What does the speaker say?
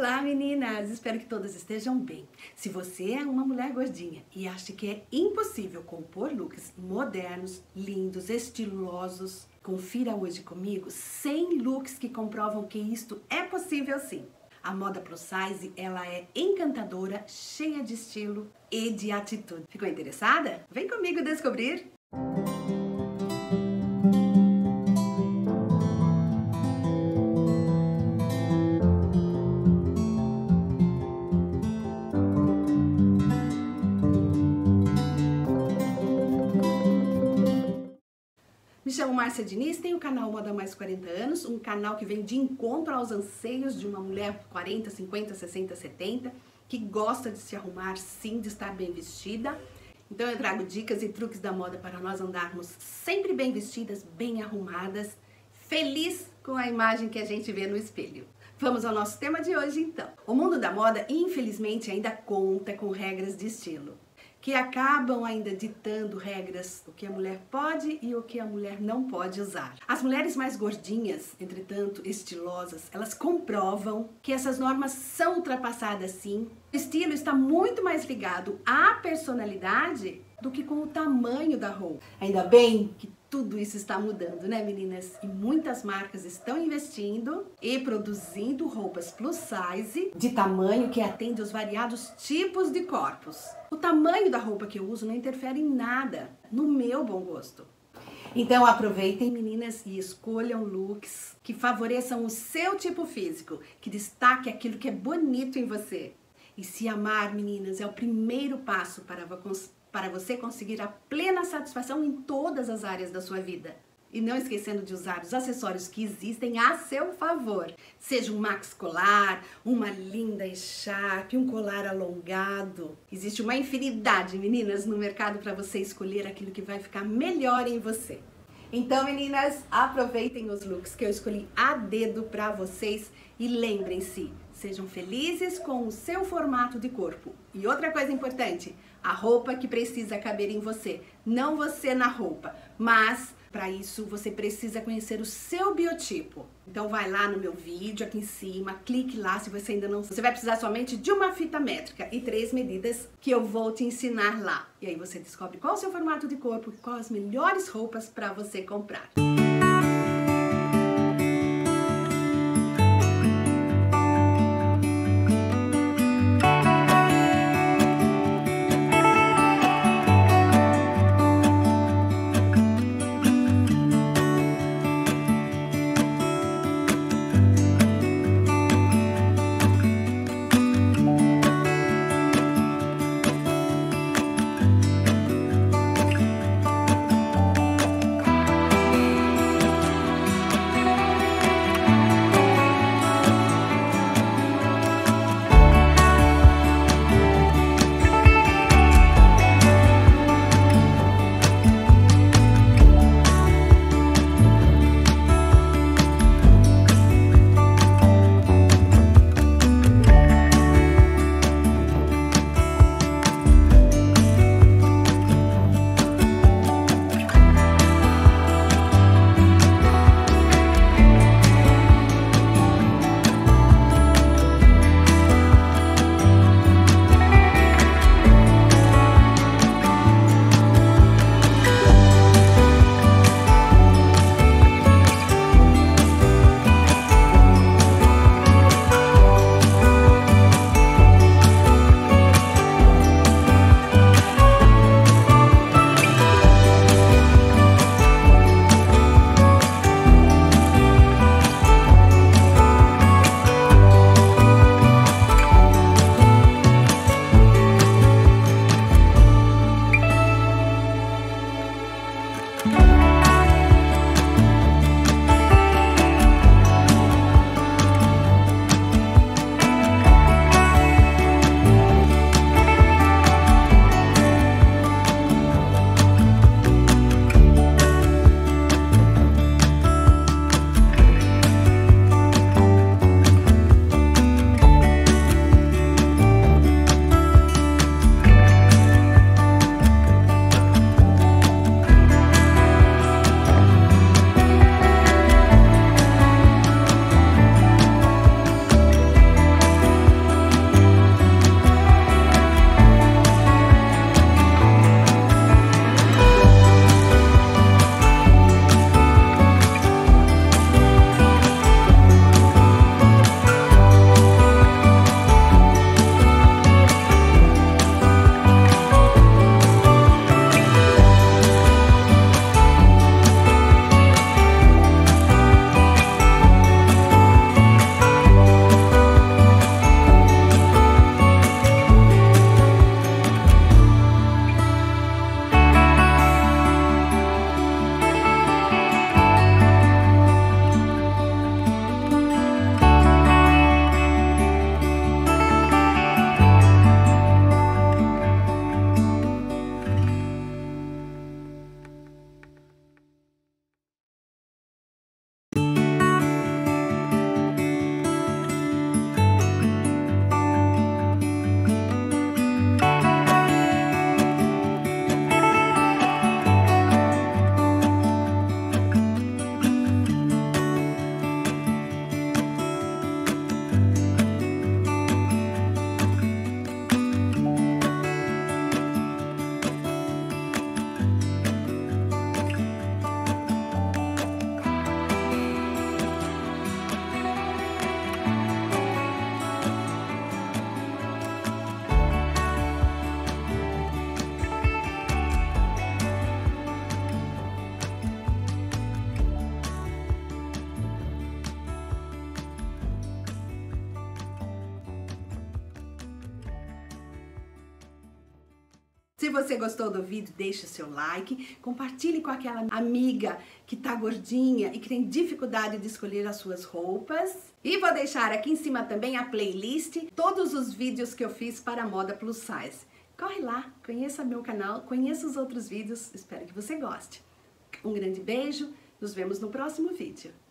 Olá meninas, espero que todas estejam bem. Se você é uma mulher gordinha e acha que é impossível compor looks modernos, lindos, estilosos, confira hoje comigo 100 looks que comprovam que isto é possível sim. A moda plus size, ela é encantadora, cheia de estilo e de atitude. Ficou interessada? Vem comigo descobrir! Me chamo Márcia Diniz, tenho o canal Moda Mais 40 Anos, um canal que vem de encontro aos anseios de uma mulher 40, 50, 60, 70, que gosta de se arrumar, sim, de estar bem vestida. Então eu trago dicas e truques da moda para nós andarmos sempre bem vestidas, bem arrumadas, feliz com a imagem que a gente vê no espelho. Vamos ao nosso tema de hoje então. O mundo da moda, infelizmente, ainda conta com regras de estilo, que acabam ainda ditando regras, o que a mulher pode e o que a mulher não pode usar. As mulheres mais gordinhas, entretanto estilosas, elas comprovam que essas normas são ultrapassadas sim. O estilo está muito mais ligado à personalidade do que com o tamanho da roupa. Ainda bem que tudo isso está mudando, né meninas? E muitas marcas estão investindo e produzindo roupas plus size de tamanho que atende aos variados tipos de corpos. O tamanho da roupa que eu uso não interfere em nada no meu bom gosto. Então aproveitem meninas e escolham looks que favoreçam o seu tipo físico, que destaque aquilo que é bonito em você. E se amar, meninas, é o primeiro passo para você conseguir a plena satisfação em todas as áreas da sua vida. E não esquecendo de usar os acessórios que existem a seu favor. Seja um max colar, uma linda echarpe, um colar alongado. Existe uma infinidade, meninas, no mercado para você escolher aquilo que vai ficar melhor em você. Então, meninas, aproveitem os looks que eu escolhi a dedo para vocês e lembrem-se, sejam felizes com o seu formato de corpo. E outra coisa importante, a roupa que precisa caber em você, não você na roupa, mas para isso você precisa conhecer o seu biotipo. Então vai lá no meu vídeo aqui em cima, clique lá se você ainda não... Você vai precisar somente de uma fita métrica e 3 medidas que eu vou te ensinar lá. E aí você descobre qual é o seu formato de corpo, quais as melhores roupas para você comprar. Se você gostou do vídeo, deixa seu like, compartilhe com aquela amiga que tá gordinha e que tem dificuldade de escolher as suas roupas. E vou deixar aqui em cima também a playlist, todos os vídeos que eu fiz para moda plus size. Corre lá, conheça meu canal, conheça os outros vídeos, espero que você goste. Um grande beijo, nos vemos no próximo vídeo.